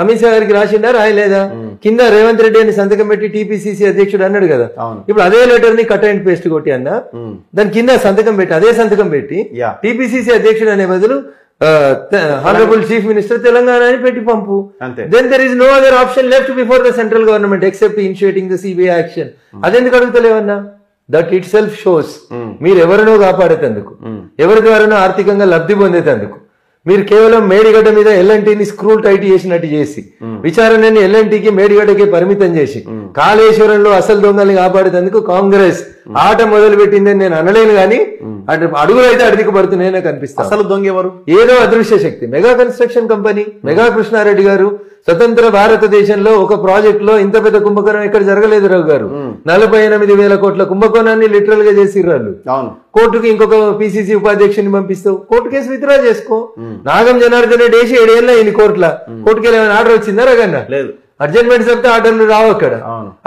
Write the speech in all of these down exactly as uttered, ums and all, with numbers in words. అమిత్ షా గారికి రాసిండా రాయలేదా కింద రేవంత్ రెడ్డి అని సంతకం పెట్టి టీపీసీసీ అధ్యక్షుడు అన్నాడు కదా ఇప్పుడు అదే లెటర్ ని కట్ అండ్ పేస్ట్ కొట్టి అన్న దాని కింద సంతకం పెట్టి అదే సంతకం పెట్టి టీపీసీసీ అధ్యక్షుడు అనే బదులు Honorable Chief Minister Telangana ani petti pampu. Then there is no other option left before the central government except initiating the C B I action. Adendiki adugutalevanna that itself shows meer evarano kaapadetanduku evaru dwarano aarthikanga labdhi pondetanduku మీరు కేవలం మేడిగడ్డ మీద ఎల్ఎన్టీని screw tight చేసినట్టు చేసి విచారణని ఎల్ఎన్టీకి మేడిగడ్డకి పరిమితం చేసి కాళేశ్వరంలో అసలు దొంగల్ని కాపాడేందుకు కాంగ్రెస్ ఆట మొదలు పెట్టిందని నేను అనలేను కానీ అంటే అడుగులైతే అడికి పడుతున్నాయనే కనిపిస్తుంది. అసలు దొంగ ఎవరు? ఏదో అదృశ్య శక్తి. Mega construction company mega Krishna Reddy గారు స్వతంత్ర భారతదేశంలో ఒక ప్రాజెక్ట్ లో ఇంత పెద్ద కుంభకోణం ఎక్కడ జరగలేదు రావు గారు. నలభై ఎనిమిది వేల కోట్ల కుంభకోణాన్ని లిటరల్ గా చేసిర్రాళ్ళు. కోర్టుకి ఇంకొక పిసిసి ఉపాధ్యక్షుని పంపిస్తావు, కోర్టు కేసు విత్డ్రా చేసుకో. నాగం జనార్దన్ రెడ్డి వేసి ఏడేళ్ళ ఇన్ని కోట్ల కోర్టుకి వెళ్ళమని ఆర్డర్ వచ్చిందా రాగన్నా? లేదు. అర్జెంట్మెంట్ చెప్తే ఆర్డర్లు రావు అక్కడ.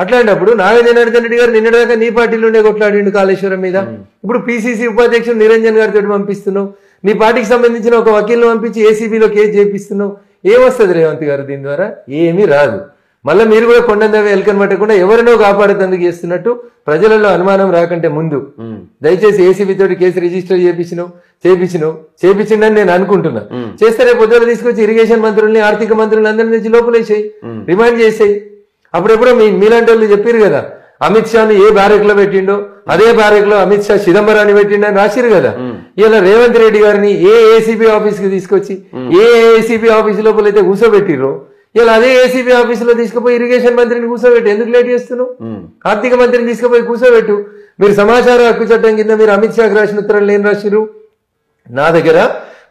అట్లాంటప్పుడు నాగ జనార్దన్ రెడ్డి గారు నిన్నటిదాకా నీ పార్టీలోనే కొట్లాడిండు కాళేశ్వరం మీద, ఇప్పుడు పిసిసి ఉపాధ్యక్షుడు నిరంజన్ గారితో పంపిస్తున్నావు, నీ పార్టీకి సంబంధించిన ఒక వకీల్ని పంపించి ఏసీబీలో కేసు చేపిస్తున్నావు. ఏమొస్తుంది రేవంత్ గారు దీని ద్వారా? ఏమీ రాదు. మళ్ళీ మీరు కూడా కొండందవి ఎలకని పట్టకుండా ఎవరినో కాపాడేందుకు చేస్తున్నట్టు ప్రజలలో అనుమానం రాకంటే ముందు దయచేసి ఏసీబీ తోటి కేసు రిజిస్టర్ చేయించినావు చేయించినావు చేయించిండని నేను అనుకుంటున్నా. చేస్తే రేపు పొద్దున తీసుకొచ్చి ఇరిగేషన్ మంత్రుల్ని ఆర్థిక మంత్రుల్ని అందరి నుంచి లోపలేసేయి, రిమాండ్ చేసేయి. అప్పుడెప్పుడో మీ మీలాంటి వాళ్ళు చెప్పారు కదా అమిత్ షాను ఏ బ్యారెక్ లో పెట్టిండో అదే బ్యారెక్ లో అమిత్ షా చిదంబరాన్ని పెట్టిండని రాసిరు కదా. ఇలా రేవంత్ రెడ్డి గారిని ఏ ఏసీబీ ఆఫీస్ కి తీసుకొచ్చి ఏ ఏసీబీ ఆఫీస్ లోపలైతే కూర్చోబెట్టిరో ఇలా అదే ఏసీబీ ఆఫీస్ లో తీసుకుపోయి ఇరిగేషన్ మంత్రిని కూర్చోబెట్టు. ఎందుకు లేట్ చేస్తున్నావు? ఆర్థిక మంత్రిని తీసుకుపోయి కూర్చోబెట్టు. మీరు సమాచార హక్కు చట్టం కింద మీరు అమిత్ షాకు రాసిన ఉత్తరాలు ఏం రాసిరు? నా దగ్గర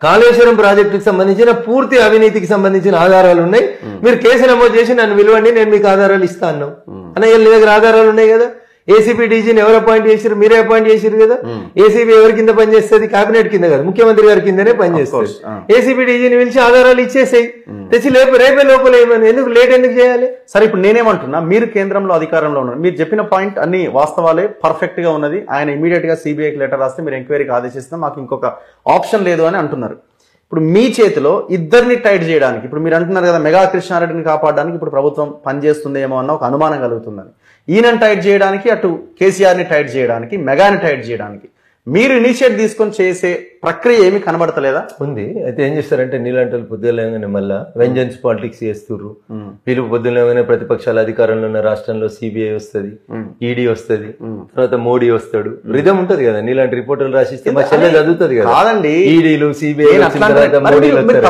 కాళేశ్వరం ప్రాజెక్టుకి సంబంధించిన పూర్తి అవినీతికి సంబంధించిన ఆధారాలు ఉన్నాయి, మీరు కేసు నమోదు చేసి నన్ను విలువండి, నేను మీకు ఆధారాలు ఇస్తాను అన్న. వీళ్ళ దగ్గర ఆధారాలు ఉన్నాయి కదా. ఏసీబీ డీజీని ఎవరు అపాయింట్ చేసిరు? మీరే అపాయింట్ చేసిరు కదా. ఏసీబీ ఎవరి కింద పనిచేస్తుంది? కేబినెట్ కింద కదా, ముఖ్యమంత్రి గారి కిందనే పనిచేస్తుంది. ఏసీబీ డీజీని పిలిచి ఆధారాలు ఇచ్చేసాయి, తెచ్చి లేపు రేపే లోపలేమని ఎందుకు లేట్ ఎందుకు చేయాలి? సరే, ఇప్పుడు నేనేమంటున్నా, మీరు కేంద్రంలో అధికారంలో ఉన్నారు, మీరు చెప్పిన పాయింట్ అన్ని వాస్తవాలే, పర్ఫెక్ట్ గా ఉన్నది. ఆయన ఇమీడియట్ గా సిబిఐకి లెటర్ రాస్తే మీరు ఎంక్వైరీకి ఆదేశిస్తున్నా, మాకు ఇంకొక ఆప్షన్ లేదు అని అంటున్నారు. ఇప్పుడు మీ చేతిలో ఇద్దరిని టైట్ చేయడానికి, ఇప్పుడు మీరు అంటున్నారు కదా మెగా కృష్ణారెడ్డిని కాపాడడానికి ఇప్పుడు ప్రభుత్వం పనిచేస్తుందేమో అన్న ఒక అనుమానం కలుగుతుందని, ఈయనని టైట్ చేయడానికి, అటు కేసీఆర్ని టైట్ చేయడానికి, మెగాని టైట్ చేయడానికి మీరు ఇనిషియేట్ తీసుకొని చేసే ప్రక్రియ ఏమి కనబడతలేదా? ఉంది. అయితే ఏం చేస్తారంటే నీలాంటి పొద్దులేగానే మళ్ళీ వెంజన్స్ పాలిటిక్స్ చేస్తున్నారు. వీళ్ళు పొద్దులేగానే ప్రతిపక్షాల అధికారంలో ఉన్న రాష్ట్రంలో సిబిఐ వస్తుంది, ఈడీ వస్తుంది, తర్వాత మోడీ వస్తాడు. రిధం ఉంటది కదా, నీలాంటి రిపోర్టర్లు రాసిస్తే మా చెల్లె చదువుతుంది కదా. కాదండి, ఈడీలు సిబిఐ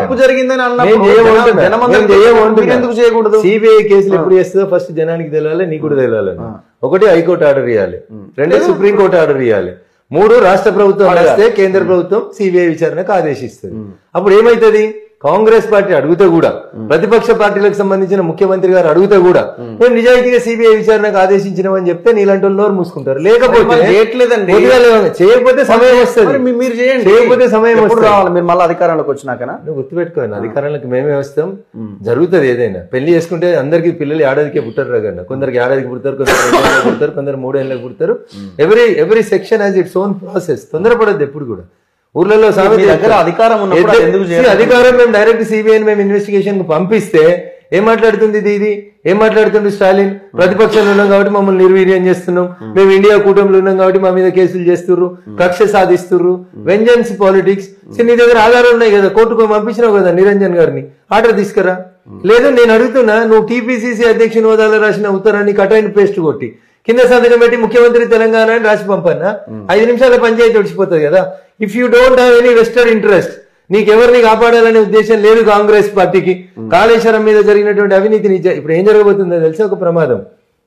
తప్పు జరిగిందని చేయకూడదు. సిబిఐ కేసులు ఎప్పుడు చేస్తుందో ఫస్ట్ జనానికి తెలియాలి, నీకు కూడా తెలియాలని. ఒకటి హైకోర్టు ఆర్డర్ ఇవ్వాలి, రెండే సుప్రీంకోర్టు ఆర్డర్ ఇవ్వాలి, మూడు రాష్ట్ర ప్రభుత్వం రాస్తే కేంద్ర ప్రభుత్వం సిబిఐ విచారణకు ఆదేశిస్తుంది. అప్పుడు ఏమైతుంది? కాంగ్రెస్ పార్టీ అడుగుతా కూడా, ప్రతిపక్ష పార్టీలకు సంబంధించిన ముఖ్యమంత్రి గారు అడుగుతా కూడా మేము నిజాయితీగా సిబిఐ విచారణకు ఆదేశించినామని చెప్తే నీలాంటి నోరు మూసుకుంటారు. లేకపోతే చేయకపోతే సమయం వస్తుంది, మీరు చేయండి. చేయకపోతే సమయం రావాలి, మీరు మళ్ళీ అధికారంలోకి వచ్చినాకనా? నువ్వు గుర్తుపెట్టుకోండి, అధికారంలోకి మేమే వస్తాం. జరుగుతుంది ఏదైనా, పెళ్లి చేసుకుంటే అందరికి పిల్లలు ఏడాదికే పుట్టారు కదా, కొందరికి ఏడాదికి పుడతారు, కొందరు పుడతారు, కొందరు మూడేళ్ళకి పుడతారు. Every every section has its own process. తొందరపడద్దు ఎప్పుడు కూడా. ఊర్లలో అధికారం మేము డైరెక్ట్ సిబిఐని మేము ఇన్వెస్టిగేషన్ కు పంపిస్తే ఏం మాట్లాడుతుంది ఇది? ఏం మాట్లాడుతుంది స్టాలిన్? ప్రతిపక్షంలో ఉన్నాం కాబట్టి మమ్మల్ని నిర్వీర్యం చేస్తున్నాం, మేము ఇండియా కూటమిలో ఉన్నాం కాబట్టి మా మీద కేసులు చేస్తున్నారు, కక్ష సాధిస్తున్నారు, వెంజన్స్ పాలిటిక్స్. నీ దగ్గర ఆధారాలు ఉన్నాయి కదా, కోర్టుకు పంపించినావు కదా నిరంజన్ గారిని, ఆర్డర్ తీసుకురా. లేదు, నేను అడుగుతున్నా, నువ్వు టీపీసీసీ అధ్యక్షుని హోదాలో రాసిన ఉత్తరాన్ని కట్ అండ్ పేస్ట్ కొట్టి కింద సంతకం పెట్టి ముఖ్యమంత్రి తెలంగాణ అని రాసి పంపన్నా ఐదు నిమిషాల పంచాయతీ ఒడిచిపోతుంది కదా. If you don't have any vested interest, నీకెవరిని కాపాడాలనే ఉద్దేశం లేదు కాంగ్రెస్ పార్టీకి. కాళేశ్వరం మీద జరిగినటువంటి అవినీతిని ఇప్పుడు ఏం జరగబోతుందో తెలిసి ఒక ప్రమాదం.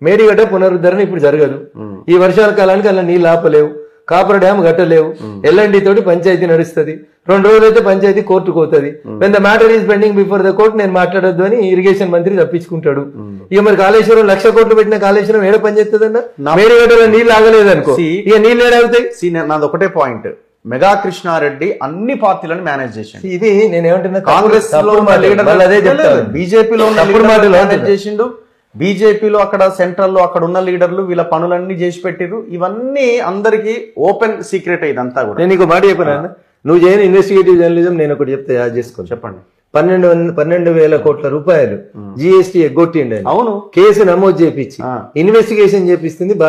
మేడిగడ్డ పునరుద్ధరణ ఇప్పుడు జరగదు, ఈ వర్షాల కాలానికి అలా నీళ్ళు ఆపలేవు, కాపర్ డ్యామ్ కట్టలేవు, ఎల్ఎన్డి తోటి పంచాయతీ నడుస్తుంది, రెండు రోజులైతే పంచాయతీ కోర్టుకు పోతుంది. When the matter is pending before the court నేను మాట్లాడద్దు అని ఇరిగేషన్ మంత్రి తప్పించుకుంటాడు. ఇక మరి కాళేశ్వరం లక్ష కోట్లు పెట్టిన కాళేశ్వరం ఏడ పనిచేస్తుందన్న? మేడిగడ్డలో నీళ్ళు ఆగలేదనుకో, ఇక నీళ్ళు ఏడాగుతాయి. నాది ఒకటే పాయింట్, మెగా కృష్ణారెడ్డి అన్ని పార్టీలను మేనేజ్ చేసిండు. ఇది నేనేమంటున్నా, కాంగ్రెస్ లో అదే చెప్తాను, బీజేపీలో మేనేజ్ చేసిండు, బీజేపీలో అక్కడ సెంట్రల్లో అక్కడ ఉన్న లీడర్లు వీళ్ళ పనులన్నీ చేసి పెట్టిరు. ఇవన్నీ అందరికి ఓపెన్ సీక్రెట్ అయిందంతా కూడా. నేను నీకు మాట చెప్పాను, నువ్వు చేయని ఇన్వెస్టిగేటివ్ జర్నలిజం నేను ఒకటి చెప్తే యాడ్ చేసుకో. చెప్పండి, పన్నెండు పన్నెండు వేల కోట్ల రూపాయలు జీఎస్టీ ఎగ్గొట్టిండు, కేసు నమోదు చేపించి ఇన్వెస్టిగేషన్ చేపిస్తుంది.